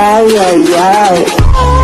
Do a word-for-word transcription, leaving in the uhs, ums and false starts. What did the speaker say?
Ay, ay, ay.